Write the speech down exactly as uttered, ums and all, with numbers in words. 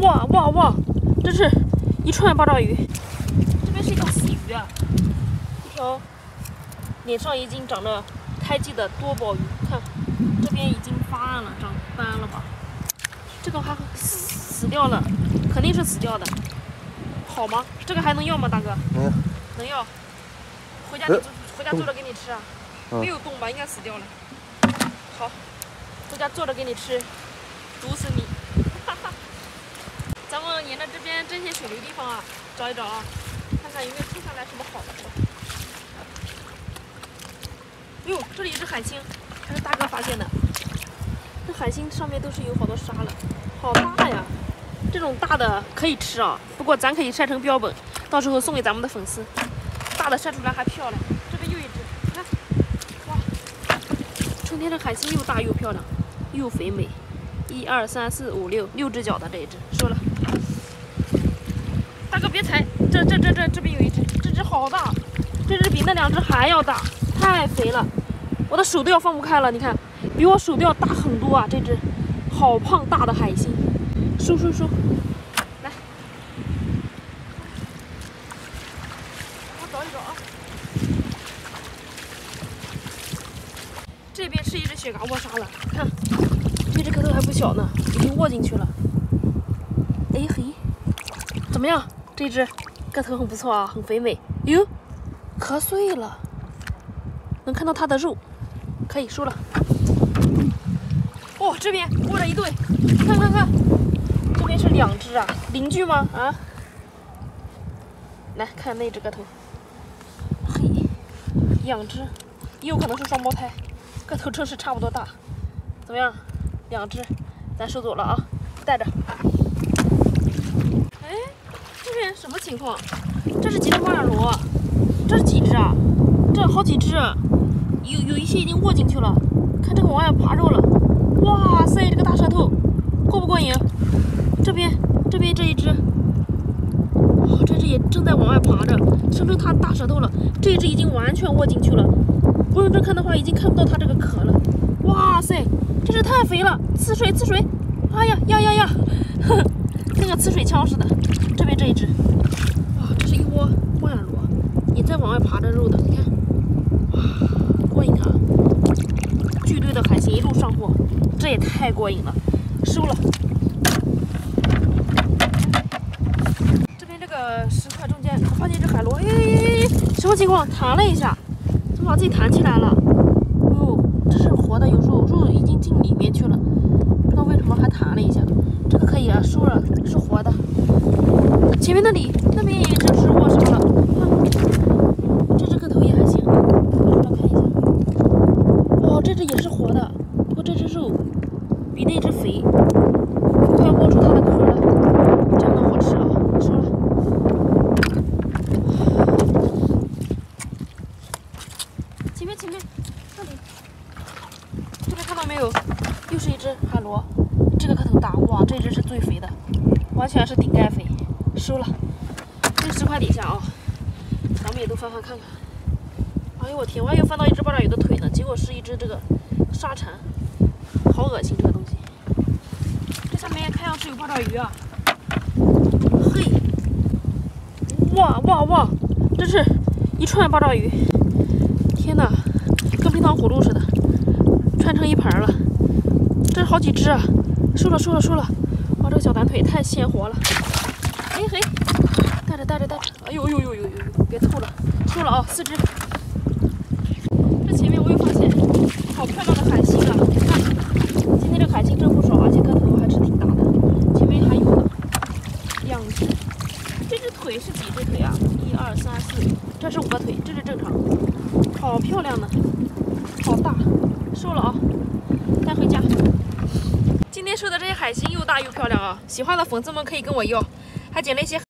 哇哇哇！这是一串八爪鱼，这边是一条死鱼啊，一条脸上已经长着胎记的多宝鱼，看这边已经发暗了，长斑了吧？这个还死掉了，肯定是死掉的。好吗？这个还能要吗，大哥？嗯，能要。回家你做，回家做着给你吃啊。嗯、没有动吧？应该死掉了。好，回家做着给你吃，毒死你！哈哈。咱们沿着这边这些水流地方啊，找一找啊，看看有没有冲上来什么好的。哟，这里是海星，还是大哥发现的。这海星上面都是有好多沙了，好大呀！这种大的可以吃啊，不过咱可以晒成标本，到时候送给咱们的粉丝。大的晒出来还漂亮。这边又一只，你看，哇！春天的海星又大又漂亮，又肥美。一二三四五六，六只脚的这一只，收了。大哥别踩，这这这这这边有一只，这只好大，这只比那两只还要大，太肥了，我的手都要放不开了。你看，比我手都要大很多啊！这只好胖大的海星。收收收，来，我找一找啊。这边是一只雪蛤卧沙了，看，这只个头还不小呢，已经卧进去了。哎嘿，怎么样？这只个头很不错啊，很肥美。哟，壳碎了，能看到它的肉，可以收了。哦，这边卧着一对，看看看。这边是两只啊，邻居吗？啊，来看那只个头，嘿，两只，也有可能是双胞胎，个头真是差不多大。怎么样？两只，咱收走了啊，带着。哎，这边什么情况？这是几只猫眼螺？这是几只啊？这好几只，有有一些已经卧进去了。看这个往外爬肉了，哇塞，这个大舌头，过不过瘾？这边，这边这一只，哦，这只也正在往外爬着，伸出它大舌头了。这一只已经完全卧进去了，不认真看的话，已经看不到它这个壳了。哇塞，这只太肥了，呲水呲水，哎呀呀呀呀，呵呵，跟个呲水枪似的。这边这一只，哇，这是一窝猫眼螺，也在往外爬着肉的，你看，哇，过瘾啊！巨对的海星一路上货，这也太过瘾了，收了。呃，石块中间我发现一只海螺，哎哎哎，什么情况？弹了一下，怎么把自己弹起来了？哦，这是活的，有时候肉已经进里面去了，不知道为什么还弹了一下。这个可以啊，收了，是活的。前面那里，那边也有一只是卧沙了，看，这只个头也还行，我来看一下。哦，这只也是活的，不过这只肉比那只肥，快要摸出它的壳了。海螺，这个个头大，哇，这只是最肥的，完全是顶盖肥，收了。这石块底下啊、哦，咱们也都翻翻看看。哎呦我天，我还又翻到一只八爪鱼的腿呢，结果是一只这个沙蝉，好恶心这个东西。这下面看上去有八爪鱼啊，嘿，哇哇哇，这是一串八爪鱼，天哪，跟冰糖葫芦似的，串成一盘了。这是好几只啊，收了收了收了！哇，这个小短腿太鲜活了！哎嘿，带着带着带着！哎呦呦呦呦呦！别吐了，收了啊！四只。这前面我又发现好漂亮的海星啊！你看，今天这海星真不少，而且个头还是挺大的。前面还有呢，两只。这只腿是几只腿啊？一二三四，这是五个腿，这是正常。好漂亮呢，好大，收了啊！带回家。今天收的这些海星又大又漂亮啊！喜欢的粉丝们可以跟我要，还捡了一些。